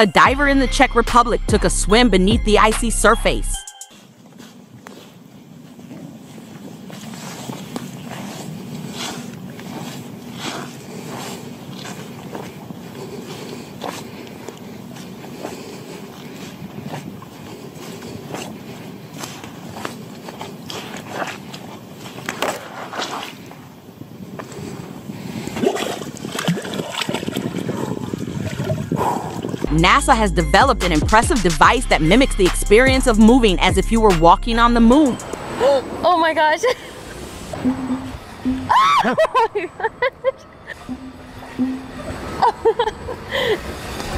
A diver in the Czech Republic took a swim beneath the icy surface. NASA has developed an impressive device that mimics the experience of moving as if you were walking on the moon. Oh my gosh. Oh my gosh.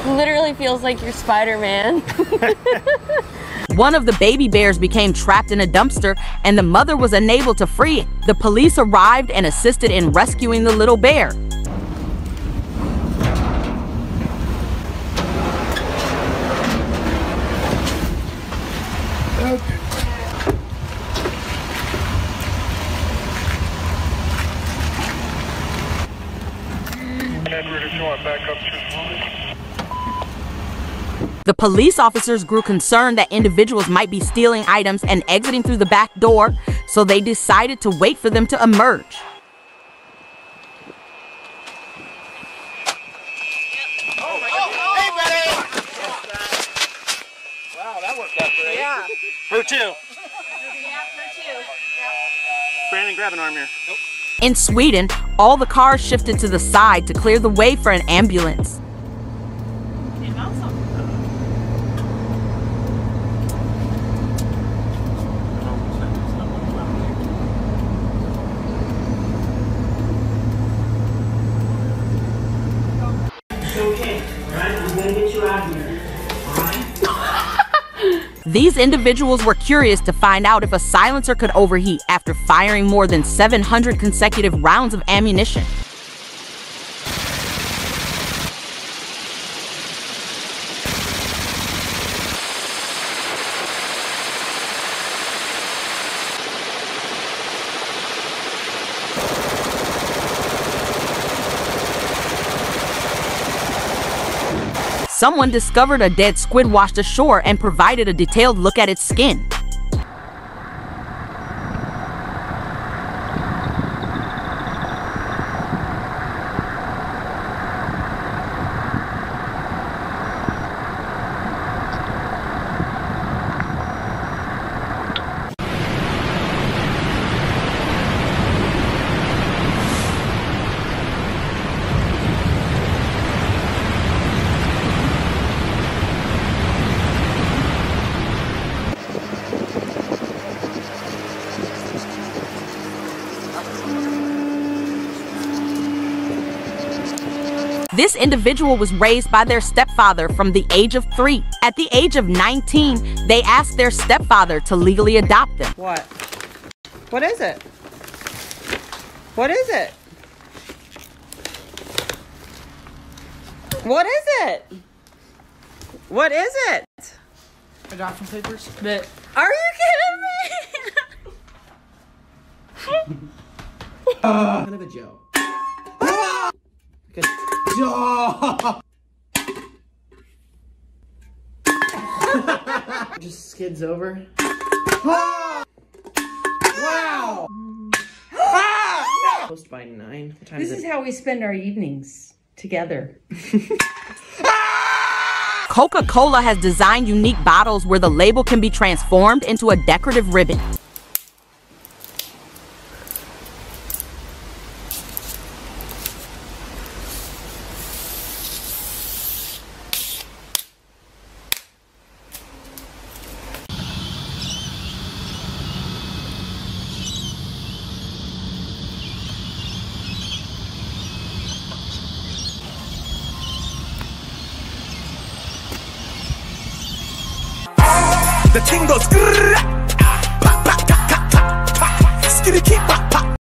Literally feels like you're Spider-Man. One of the baby bears became trapped in a dumpster and the mother was unable to free it. The police arrived and assisted in rescuing the little bear. The police officers grew concerned that individuals might be stealing items and exiting through the back door, so they decided to wait for them to emerge. Yeah. Her two. Yeah, her two. Yep. Brandon, grab an arm here. Nope. In Sweden, all the cars shifted to the side to clear the way for an ambulance. It's okay, right? I'm gonna get you out of here. All right? These individuals were curious to find out if a silencer could overheat after firing more than 700 consecutive rounds of ammunition. Someone discovered a dead squid washed ashore and provided a detailed look at its skin. This individual was raised by their stepfather from the age of 3. At the age of 19, they asked their stepfather to legally adopt them. What? What is it? What is it? What is it? What is it? Adoption papers. But are you kidding me? Kind of a joke. Just skids over. Wow! Close by 9. What time is it? This is how we spend our evenings together. Coca Cola has designed unique bottles where the label can be transformed into a decorative ribbon. The thing goes grrrr.